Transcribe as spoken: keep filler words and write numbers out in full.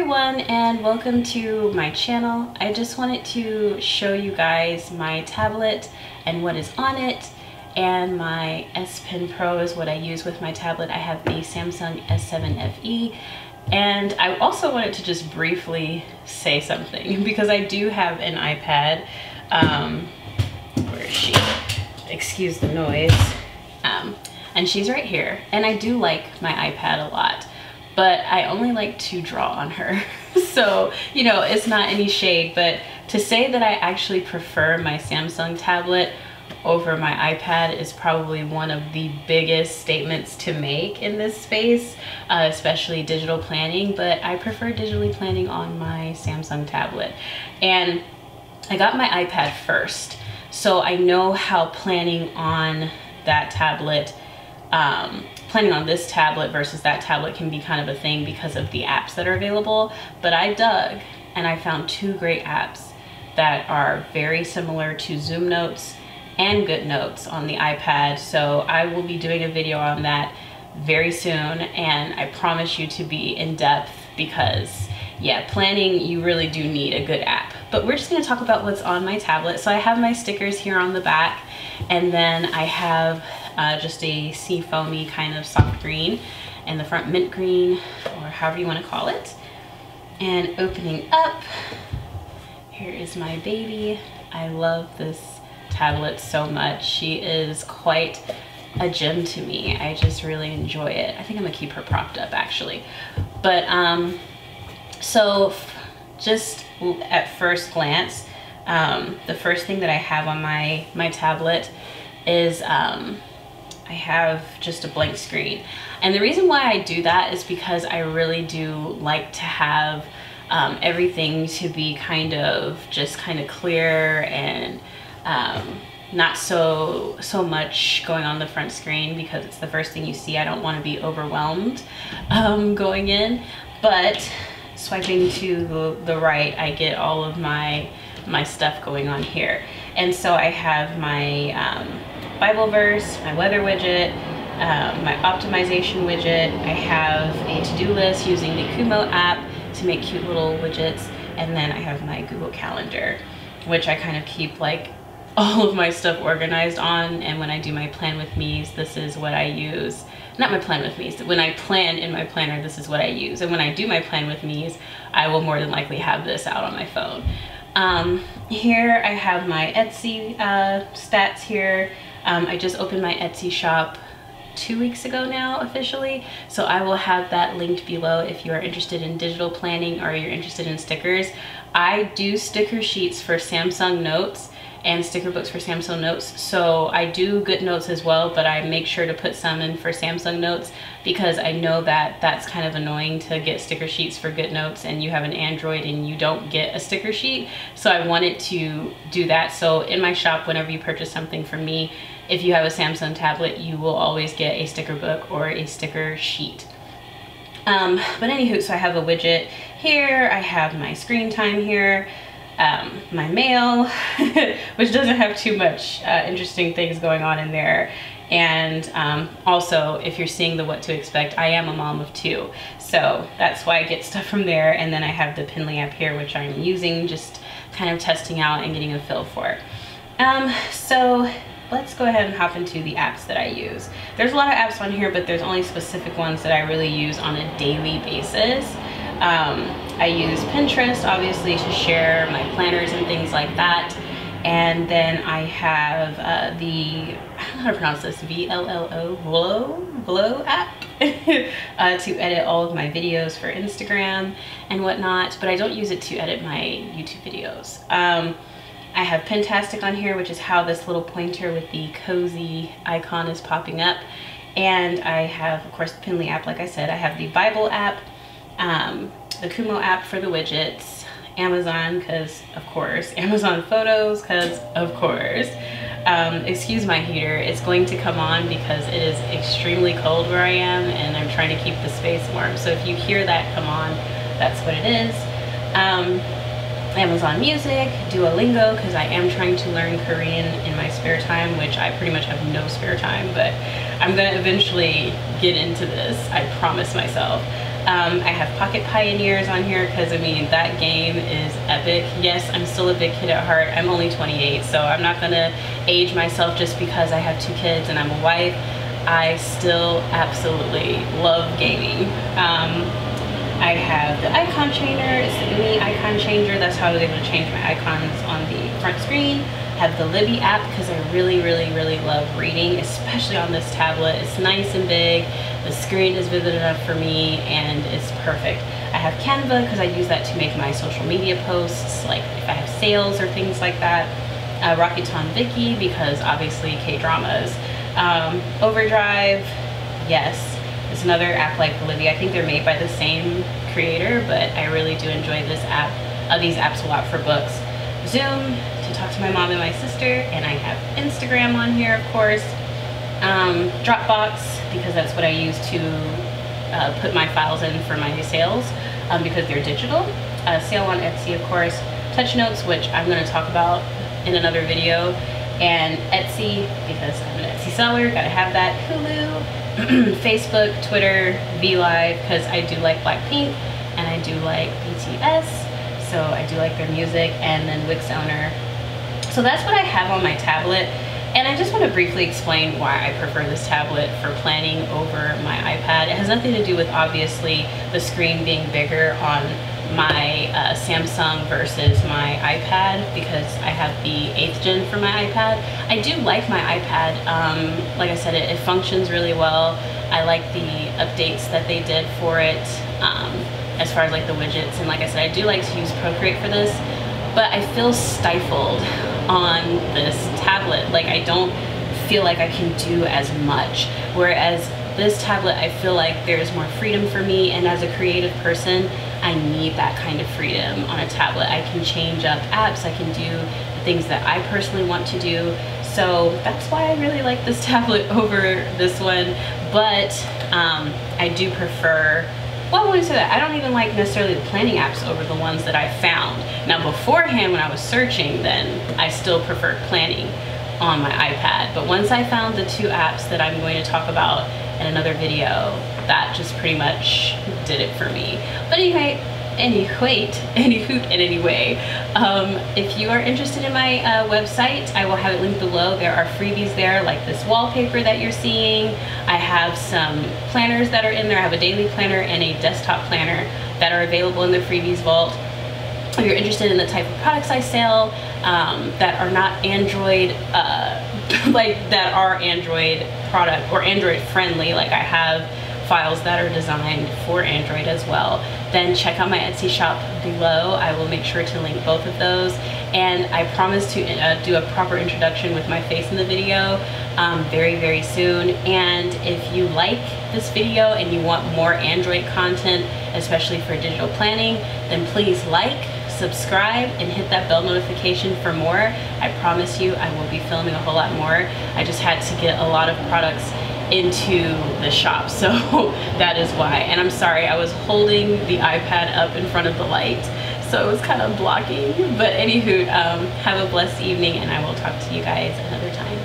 everyone and welcome to my channel. I just wanted to show you guys my tablet and what is on it, and my S Pen Pro is what I use with my tablet. I have the Samsung S seven F E, and I also wanted to just briefly say something because I do have an iPad. Um, where is she? Excuse the noise. Um, and she's right here, and I do like my iPad a lot. But I only like to draw on her. So, you know, it's not any shade, but to say that I actually prefer my Samsung tablet over my iPad is probably one of the biggest statements to make in this space, uh, especially digital planning, but I prefer digitally planning on my Samsung tablet. And I got my iPad first, so I know how planning on that tablet um, planning on this tablet versus that tablet can be kind of a thing because of the apps that are available. But I dug and I found two great apps that are very similar to Zoom Notes and Good Notes on the iPad. So I will be doing a video on that very soon, and I promise you to be in depth because, yeah, planning, you really do need a good app. But we're just gonna talk about what's on my tablet. So I have my stickers here on the back, and then I have Uh, just a sea foamy kind of soft green, and the front mint green, or however you want to call it. And opening up, here is my baby. I love this tablet so much. She is quite a gem to me. I just really enjoy it. I think I'm gonna keep her propped up actually. But um, so just at first glance, um, the first thing that I have on my, my tablet is um, I have just a blank screen. And the reason why I do that is because I really do like to have um, everything to be kind of just kind of clear and um, not so so much going on the front screen because it's the first thing you see. I don't want to be overwhelmed um, going in, but swiping to the, the right, I get all of my, my stuff going on here. And so I have my um, Bible verse, my weather widget, uh, my optimization widget. I have a to-do list using the Kumo app to make cute little widgets. And then I have my Google Calendar, which I kind of keep like all of my stuff organized on. And when I do my plan with me's, this is what I use. Not my plan with me's, when I plan in my planner, this is what I use. And when I do my plan with me's, I will more than likely have this out on my phone. Um, here I have my Etsy uh, stats here. Um, I just opened my Etsy shop two weeks ago now officially, so I will have that linked below if you are interested in digital planning or you're interested in stickers. I do sticker sheets for Samsung Notes and sticker books for Samsung Notes, so I do Good Notes as well, but I make sure to put some in for Samsung Notes because I know that that's kind of annoying to get sticker sheets for Good Notes and you have an Android and you don't get a sticker sheet, so I wanted to do that. So in my shop, whenever you purchase something from me, if you have a Samsung tablet, you will always get a sticker book or a sticker sheet. Um, but anywho, so I have a widget here, I have my screen time here, Um, my mail, which doesn't have too much uh, interesting things going on in there. And um, also, if you're seeing the what to expect, I am a mom of two, so that's why I get stuff from there. And then I have the Penly app here, which I'm using, just kind of testing out and getting a feel for. Um, so let's go ahead and hop into the apps that I use. There's a lot of apps on here, but there's only specific ones that I really use on a daily basis. Um, I use Pinterest obviously to share my planners and things like that, and then I have uh, the, I don't know how to pronounce this, V L L O, VLo, VLo app uh, to edit all of my videos for Instagram and whatnot, but I don't use it to edit my YouTube videos. Um, I have Pentastic on here, which is how this little pointer with the cozy icon is popping up, and I have, of course, the Penly app, like I said. I have the Bible app, Um, the Kumo app for the widgets, Amazon, because of course, Amazon Photos, because of course. Um, excuse my heater, it's going to come on because it is extremely cold where I am and I'm trying to keep the space warm. So if you hear that come on, that's what it is. Um, Amazon Music, Duolingo, because I am trying to learn Korean in my spare time, which I pretty much have no spare time, but I'm gonna eventually get into this, I promise myself. Um, I have Pocket Pioneers on here because, I mean, that game is epic. Yes, I'm still a big kid at heart. I'm only twenty-eight, so I'm not going to age myself just because I have two kids and I'm a wife. I still absolutely love gaming. Um, I have the icon changer. It's the mini icon changer. That's how I was able to change my icons on the front screen. I have the Libby app because I really, really, really love reading, especially on this tablet. It's nice and big. The screen is vivid enough for me and it's perfect. I have Canva because I use that to make my social media posts, like if I have sales or things like that. Uh, RockyTon Vicky because obviously K-dramas. Um, Overdrive, yes. It's another app like Libby. I think they're made by the same creator, but I really do enjoy this app, uh, these apps a lot for books. Zoom, to talk to my mom and my sister, and I have Instagram on here, of course. Um, Dropbox, because that's what I use to uh, put my files in for my sales, um, because they're digital. Uh, sale on Etsy, of course. Touch Notes, which I'm gonna talk about in another video. And Etsy, because I'm an Etsy seller, gotta have that. Hulu. Facebook, Twitter, VLive, because I do like Blackpink and I do like B T S, so I do like their music, and then Wix owner. So that's what I have on my tablet, and I just want to briefly explain why I prefer this tablet for planning over my iPad. It has nothing to do with obviously the screen being bigger on my uh, Samsung versus my iPad, because I have the eighth gen for my iPad. I do like my iPad. Um, like I said, it, it functions really well. I like the updates that they did for it, um, as far as like the widgets, and like I said, I do like to use Procreate for this, but I feel stifled on this tablet. Like, I don't feel like I can do as much, whereas this tablet, I feel like there's more freedom for me, and as a creative person, I need that kind of freedom on a tablet. I can change up apps, I can do the things that I personally want to do, so that's why I really like this tablet over this one, but um, I do prefer, well, when I say that, I don't even like necessarily the planning apps over the ones that I found. Now beforehand, when I was searching, then I still preferred planning on my iPad, but once I found the two apps that I'm going to talk about in another video, that just pretty much did it for me. But anyway, any wait, any hoot in any way. Um, if you are interested in my uh, website, I will have it linked below. There are freebies there, like this wallpaper that you're seeing. I have some planners that are in there. I have a daily planner and a desktop planner that are available in the freebies vault. If you're interested in the type of products I sell um, that are not Android, uh, like that are Android product or Android friendly, like I have files that are designed for Android as well, then check out my Etsy shop below. I will make sure to link both of those, and I promise to uh, do a proper introduction with my face in the video um, very, very soon. And if you like this video and you want more Android content, especially for digital planning, then please like, subscribe, and hit that bell notification for more. I promise you I will be filming a whole lot more. I just had to get a lot of products into the shop, so that is why. And I'm sorry, I was holding the iPad up in front of the light, so it was kind of blocking. But anywho, um, have a blessed evening, and I will talk to you guys another time.